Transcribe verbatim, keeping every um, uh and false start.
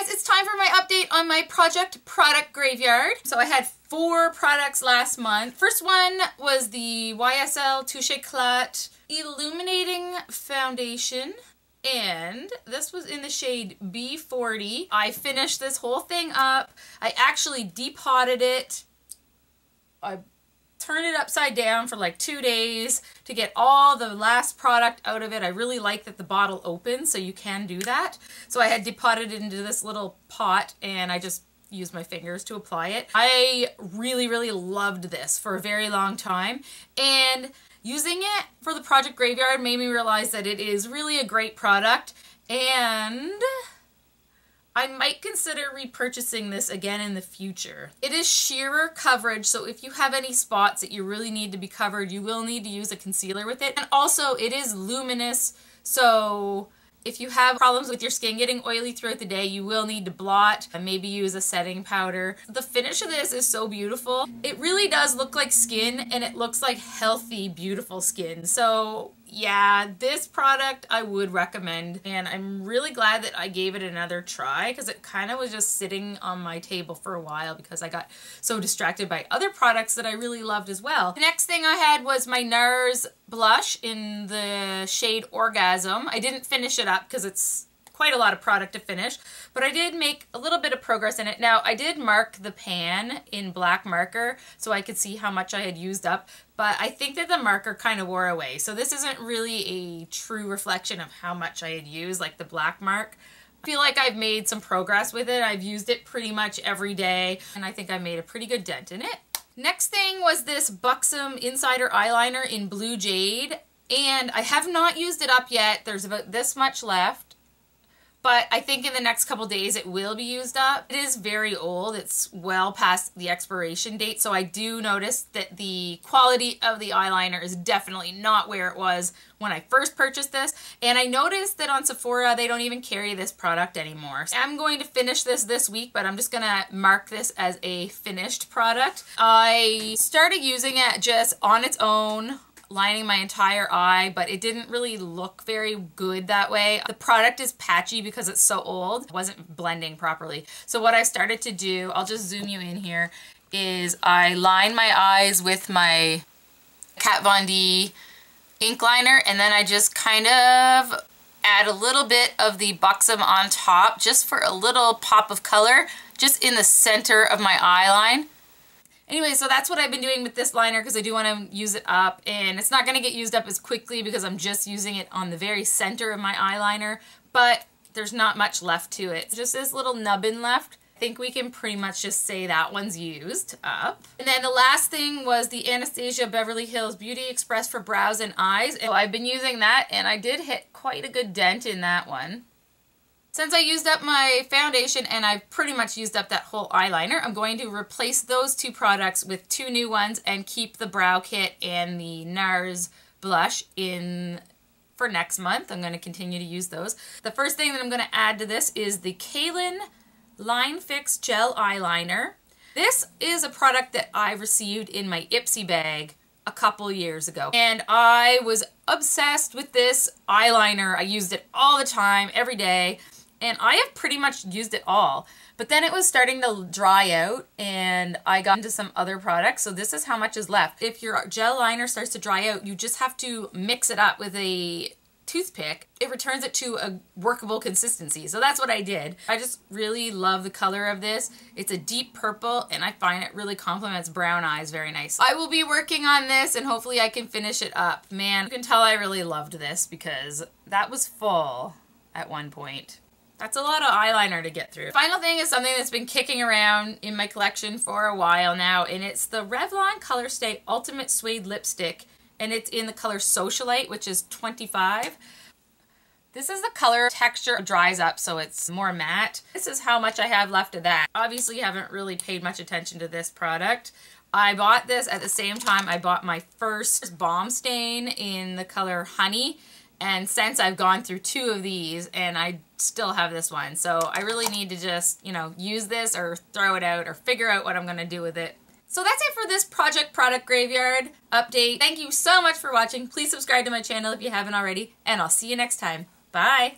guys, it's time for my update on my project product graveyard. So I had four products last month. First one was the Y S L Touche Eclat Illuminating Foundation. And this was in the shade B forty. I finished this whole thing up. I actually depotted it. I turned it upside down for like two days to get all the last product out of it. I really like that the bottle opens, so you can do that. So I had depotted it into this little pot and I just used my fingers to apply it. I really, really loved this for a very long time, and using it for the Project Graveyard made me realize that it is really a great product, and I might consider repurchasing this again in the future. It is sheerer coverage, so if you have any spots that you really need to be covered, you will need to use a concealer with it. And also, it is luminous, so if you have problems with your skin getting oily throughout the day, you will need to blot and maybe use a setting powder. The finish of this is so beautiful. It really does look like skin, and it looks like healthy, beautiful skin. So yeah, this product I would recommend, and I'm really glad that I gave it another try because it kind of was just sitting on my table for a while because I got so distracted by other products that I really loved as well. The next thing I had was my NARS blush in the shade Orgasm. I didn't finish it up because it's quite a lot of product to finish, but I did make a little bit of progress in it. Now, I did mark the pan in black marker so I could see how much I had used up, but I think that the marker kind of wore away. So this isn't really a true reflection of how much I had used, like the black mark. I feel like I've made some progress with it. I've used it pretty much every day, and I think I made a pretty good dent in it. Next thing was this Buxom Insider eyeliner in Blue Jade, and I have not used it up yet. There's about this much left, but I think in the next couple days it will be used up. It is very old. It's well past the expiration date, so I do notice that the quality of the eyeliner is definitely not where it was when I first purchased this. And I noticed that on Sephora they don't even carry this product anymore. So I'm going to finish this this week, but I'm just gonna mark this as a finished product. I started using it just on its own, lining my entire eye, but it didn't really look very good that way. The product is patchy because it's so old. It wasn't blending properly. So what I started to do, I'll just zoom you in here, is I line my eyes with my Kat Von D ink liner, and then I just kind of add a little bit of the Buxom on top just for a little pop of color, just in the center of my eye line. Anyway, so that's what I've been doing with this liner because I do want to use it up, and it's not going to get used up as quickly because I'm just using it on the very center of my eyeliner, but there's not much left to it. Just this little nubbin left. I think we can pretty much just say that one's used up. And then the last thing was the Anastasia Beverly Hills Beauty Express for Brows and Eyes. So I've been using that, and I did hit quite a good dent in that one. Since I used up my foundation and I've pretty much used up that whole eyeliner, I'm going to replace those two products with two new ones and keep the brow kit and the NARS blush in for next month. I'm going to continue to use those. The first thing that I'm going to add to this is the Cailyn Line Fix Gel Eyeliner. This is a product that I received in my Ipsy bag a couple years ago, and I was obsessed with this eyeliner. I used it all the time, every day. And I have pretty much used it all, but then it was starting to dry out and I got into some other products. So this is how much is left. If your gel liner starts to dry out, you just have to mix it up with a toothpick. It returns it to a workable consistency. So that's what I did. I just really love the color of this. It's a deep purple, and I find it really complements brown eyes very nicely. I will be working on this, and hopefully I can finish it up. Man, you can tell I really loved this because that was full at one point. That's a lot of eyeliner to get through. Final thing is something that's been kicking around in my collection for a while now, and it's the Revlon Colorstay Ultimate Suede Lipstick, and it's in the color Socialite, which is twenty-five. This is the color. Texture dries up, so it's more matte. This is how much I have left of that. Obviously, I haven't really paid much attention to this product. I bought this at the same time I bought my first Balm Stain in the color Honey, and since I've gone through two of these, and I still have this one, so I really need to just, you know, use this or throw it out or figure out what I'm gonna do with it. So that's it for this Project Product Graveyard update. Thank you so much for watching. Please subscribe to my channel if you haven't already, and I'll see you next time. Bye!